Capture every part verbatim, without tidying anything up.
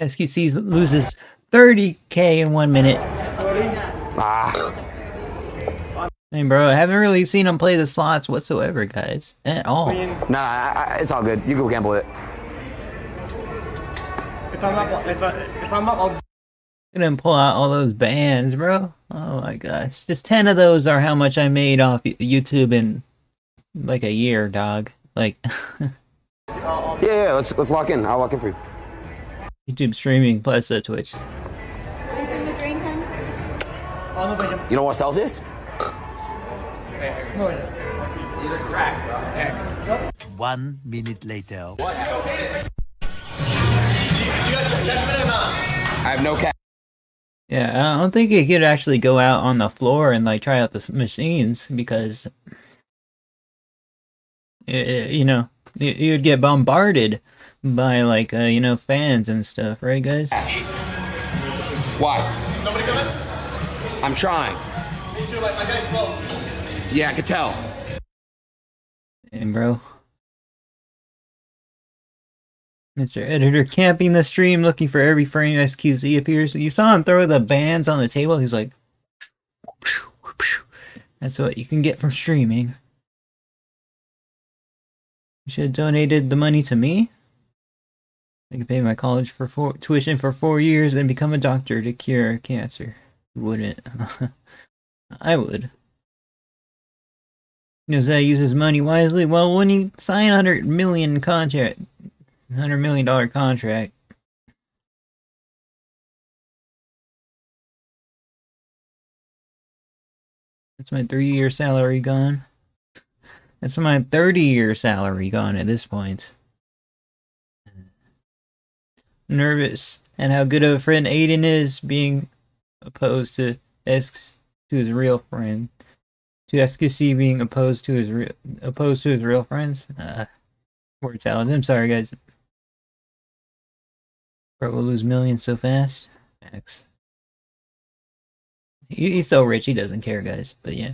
xQc loses thirty K in one minute. Ah. Hey bro, I haven't really seen him play the slots whatsoever, guys. At all. Nah, I, I, it's all good. You go gamble it. If I'm up, if, I, if I'm up, I'll just... Look at him pull out all those bands, bro. Oh my gosh. Just ten of those are how much I made off YouTube in like a year, dog. Like... yeah, yeah, let's, let's lock in. I'll lock in for you. YouTube streaming plus uh, Twitch. You know what sells this? One minute later. I have no cash. Yeah, I don't think you could actually go out on the floor and like try out the machines because, you know, you'd get bombarded by like uh, you know, fans and stuff, right, guys? Why? Nobody coming? I'm trying. Me too, like my guy's slow. Yeah, I could tell. And bro, Mister Editor camping the stream, looking for every frame xQc appears. You saw him throw the bands on the table. He's like, phew, phew. That's what you can get from streaming. You should have donated the money to me. I could pay my college for four, tuition for four years and become a doctor to cure cancer. You wouldn't. I would. You know, Zay uses money wisely. Well, when you sign a hundred million contract, hundred million dollar contract. That's my three year salary gone. That's my thirty year salary gone at this point. Nervous, and how good of a friend Aiden is, being opposed to X to his real friend, to xQc being opposed to his real opposed to his real friends. Uh, word salad. I'm sorry, guys. Bro will lose millions so fast. X. He, he's so rich, he doesn't care, guys. But yeah,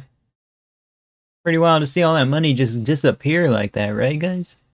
pretty wild to see all that money just disappear like that, right, guys?